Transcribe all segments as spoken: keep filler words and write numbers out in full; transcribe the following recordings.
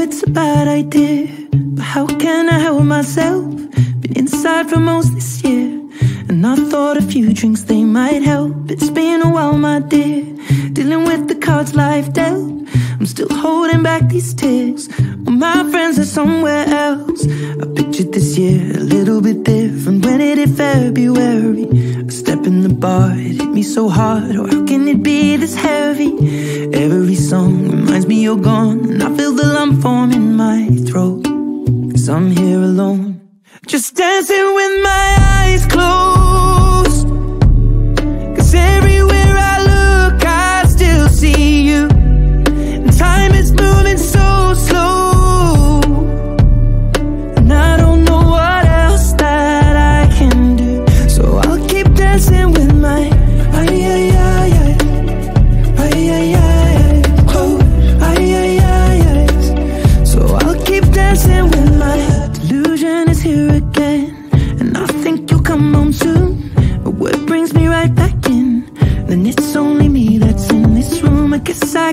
it's a bad idea, but how can I help myself? Been inside for most this year, and I thought a few drinks, they might help. It's been a while, my dear, dealing with the cards life dealt. I'm still holding back these tears, well, my friends are somewhere else. I pictured this year a little bit different. When it hit February, I step in the bar, it hit me so hard. Oh, how can it be this heavy? Every song reminds me you're gone, and I feel the lump form in my throat, 'cause I'm here alone, just dancing with my eyes closed. 'Cause everywhere I look, I still see you, and time is moving so slow, and I don't know what else that I can do. So I'll keep dancing with my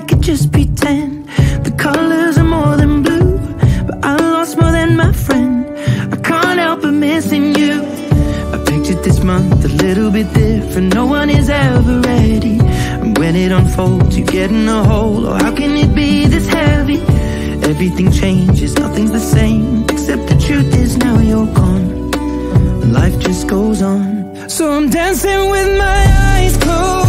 I could just pretend the colors are more than blue, but I lost more than my friend. I can't help but missing you. I pictured this month a little bit different. No one is ever ready, and when it unfolds, you get in a hole. Oh, how can it be this heavy? Everything changes, nothing's the same, except the truth is now you're gone. Life just goes on, so I'm dancing with my eyes closed.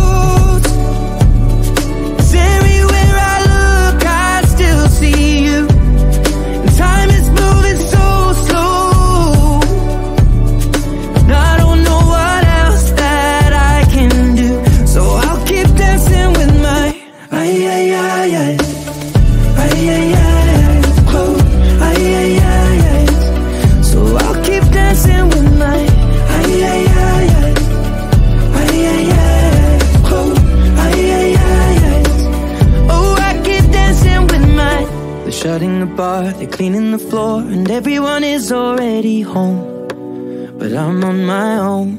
Shutting the bar, they're cleaning the floor, and everyone is already home, but I'm on my own,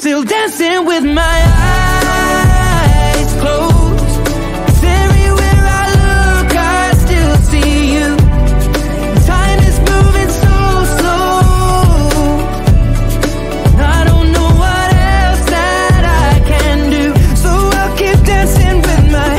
still dancing with my eyes closed. 'Cause everywhere I look, I still see you, and time is moving so slow, and I don't know what else that I can do. So I'll keep dancing with my eyes.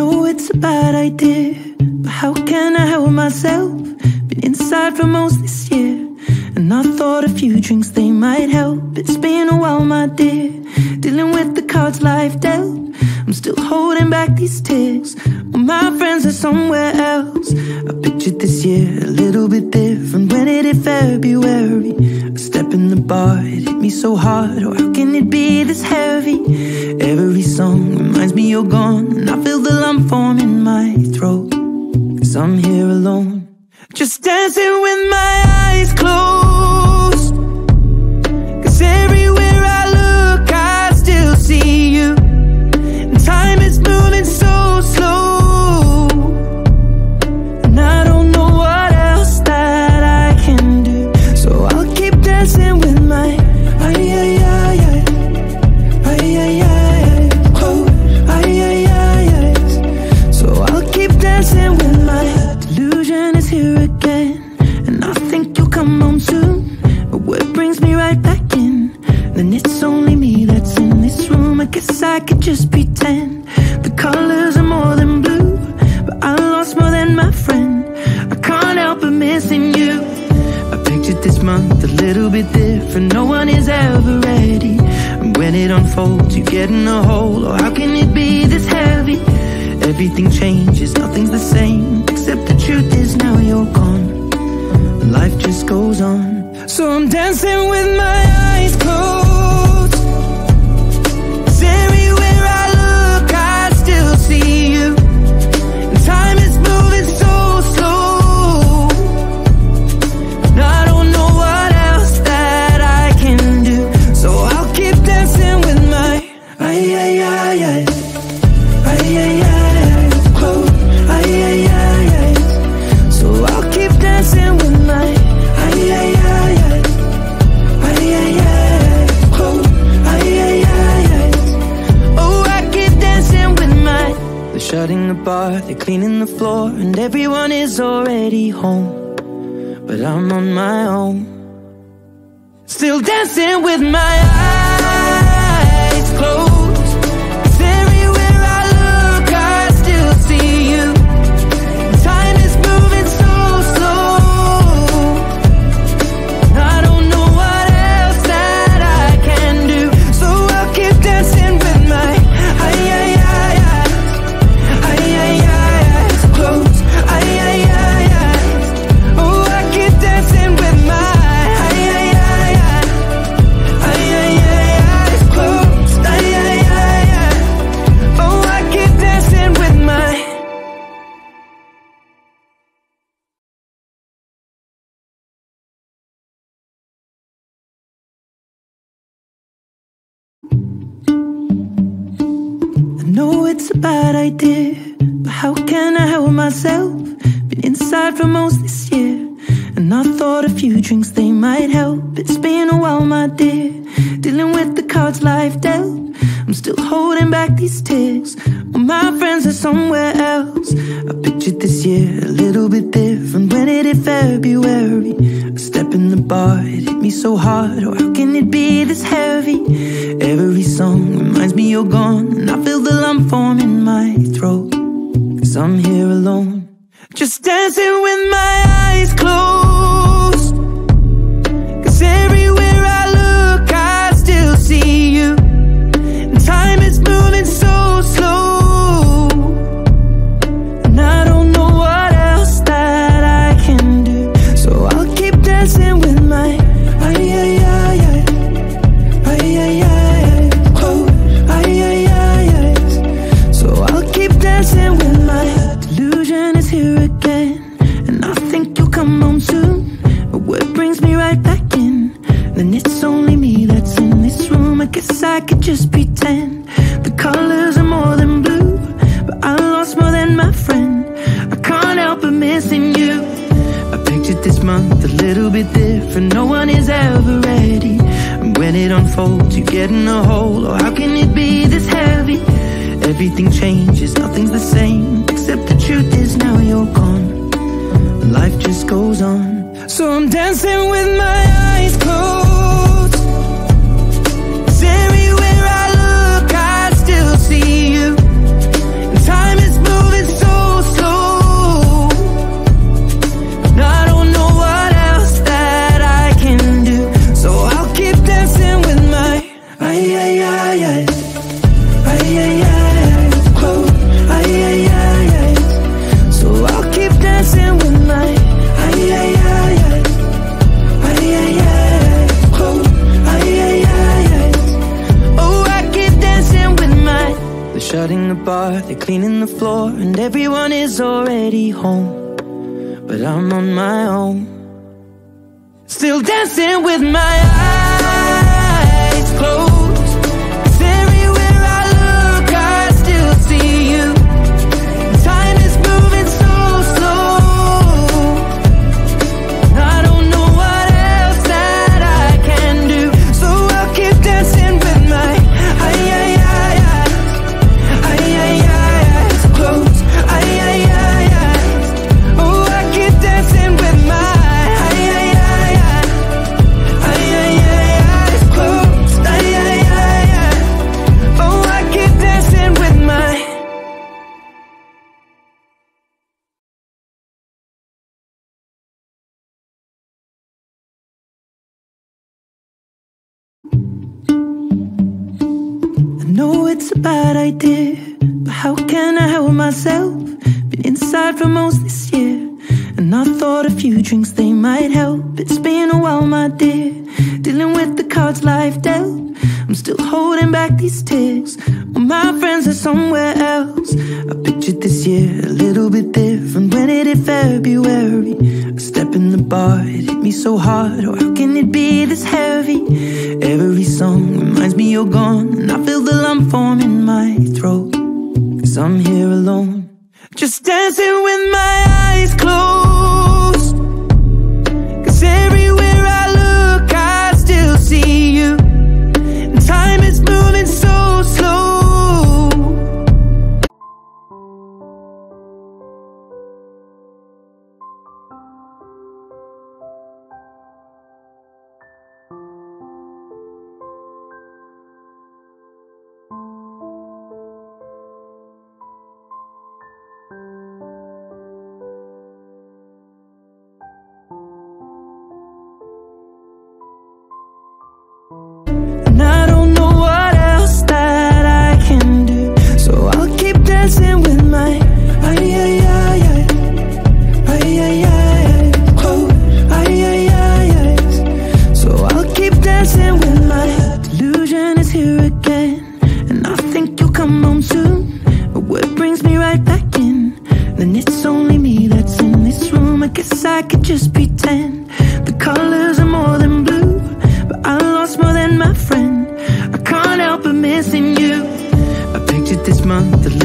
No, it's a bad idea, but how can I help myself? Been inside for most this year, and I thought a few drinks, they might help. It's been a while, my dear, dealing with the cards life dealt. I'm still holding back these tears, well, my friends are somewhere else. I pictured this year a little bit different. When it hit February, I step in the bar, it hit me so hard. Oh, how can it be this heavy? Every song reminds me you're gone, and I feel the lump form in my throat, 'cause I'm here alone, just dancing with my eyes closed. 'Cause everywhere I look, I still see you, and time is moving so slow, and I don't know what else that I can do. So I'll keep dancing with my I could just pretend the colors are more than blue, but I lost more than my friend. I can't help but missing you. I pictured this month a little bit different. No one is ever ready, and when it unfolds, you get in a hole. Oh, how can it be this heavy? Everything changes, nothing's the same, except the truth is now you're gone. But life just goes on, so I'm dancing with my eyes closed. Everywhere I look, I still see you, and time is moving shutting the bar, they're cleaning the floor, and everyone is already home, but I'm on my own, still dancing with my eyes closed. 'Cause everywhere I look, I still see you. Time is moving so slow, I don't know what else that I can do, so I'll keep dancing with my eyes closed. Oh, I keep dancing with my It's a bad idea, but how can I help myself? Been inside for most this year, and I thought a few drinks, they might help. It's been a while, my dear, dealing with the cards life dealt. I'm still holding back these tears, well, my friends are somewhere else. I pictured this year a little bit different. When it hit February, a step in the bar, it hit me so hard. Oh, how can it be this heavy? Every song reminds me you're gone, and I feel the lump form in my throat, 'cause I'm here alone, just dancing with my eyes closed. 'Cause everywhere I look, I still see you. And time is moving so slow, and I don't know what else that I can do, so I'll keep dancing with my closed. So I'll keep dancing with my delusion is here again, and I think you'll come home soon, but what brings me right back in? Then it's only me that's in this room. I guess I could just pretend the colors are more than blue, but I lost more than my friend. I can't help but missing you. I pictured this month a little bit different. No one is ever ready, and when it unfolds, you get in a hole. Oh, how can it be this heavy? Everything changes, nothing's the same, except the truth is now you're gone, and life just goes on. So I'm dancing with my eyes closed. 'Cause everywhere I look, I still see you. And time is moving so slow, and I don't know what else that I can do, so I'll keep dancing with my eyes closed. Shutting the bar, they're cleaning the floor, and everyone is already home, but I'm on my own, still dancing with my eyes closed. 'Cause everywhere I look, I still see you. Time is moving so slow, and I don't know what else that I can do, so I'll keep dancing with my eyes. No, it's a bad idea, but how can I help myself? Been inside for most this year, and I thought a few drinks, they might help. It's been a while, my dear, dealing with the cards life dealt. I'm still holding back these tears, well, my friends are somewhere else. I pictured this year a little bit different. When it hit February, a step in the bar, it hit me so hard. Oh, how can it be this heavy? Every song reminds me you're gone, and I feel the lump form in my throat, 'cause I'm here alone, just dancing with my eyes closed. 'Cause everywhere I look, I still see you. And time is moving so slow.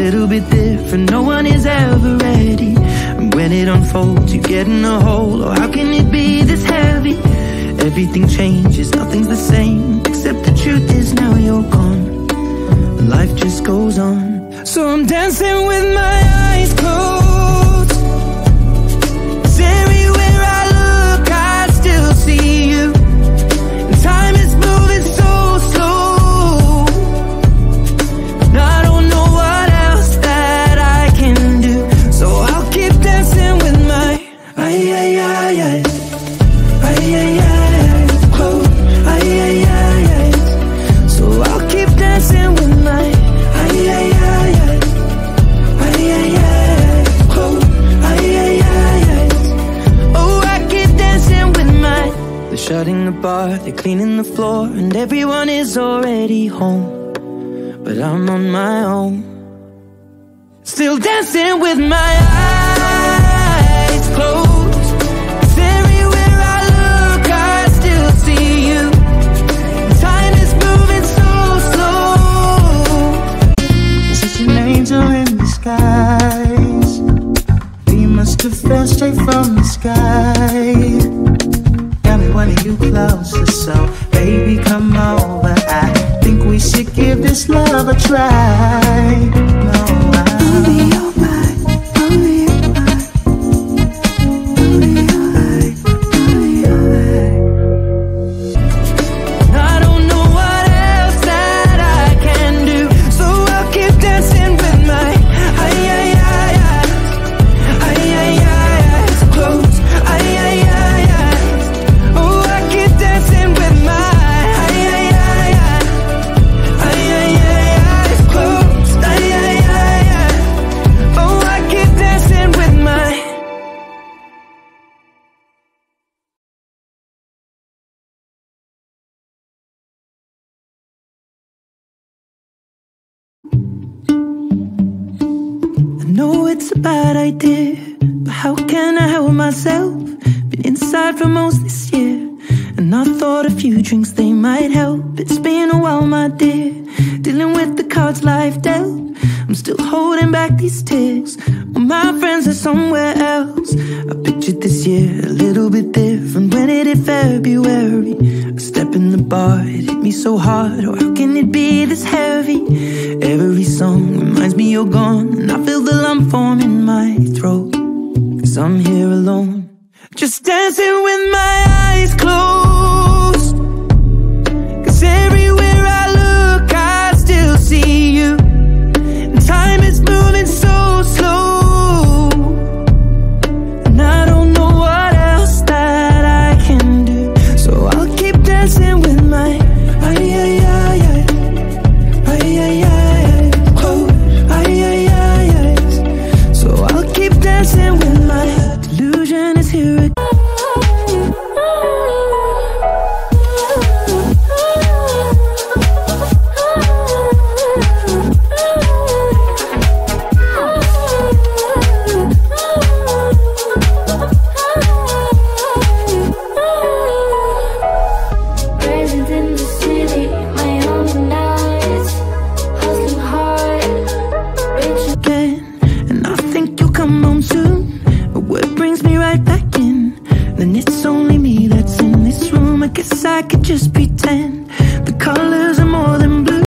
little bit different, no one is ever ready. And when it unfolds, you get in a hole. Oh, how can it be this heavy? Everything changes, nothing's the same, except the truth is now you're gone, and life just goes on. So I'm dancing with my eyes closed, 'cause everywhere I look I still see you, and time is moving so slow, and I don't know what else that I can do. So I'll keep dancing with my ay-ay-ay-ay, ay-ay-ay. Shutting the bar, they're cleaning the floor, and everyone is already home, but I'm on my own, still dancing with my eyes closed, 'cause everywhere I look I still see you, time is moving so slow. Such an angel in disguise, we must have fell straight from the sky. Tell me when are you closer, so baby come over. I think we should give this love a try. No, I It's a bad idea, but how can I help myself? Been inside for most this year, and I thought a few drinks they might help. It's been a while, my dear, dealing with the cards life dealt. I'm still holding back these tears, all my friends are somewhere else. I pictured this year a little bit different. When it hit February, a step in the bar, it hit me so hard. Oh, how can it be this heavy? Every song reminds me you're gone, and I feel the lump form in my throat, 'cause I'm here alone, just dancing with my eyes closed, 'cause everywhere I look I still see you, and time is moving so slow, and I don't know what else that I can do. So I'll keep dancing with my ay-ay-ay-ay, ay-ay-ay-ay, oh, ay-ay-ay-ay. So I'll keep dancing with my delusion is here again. Just pretend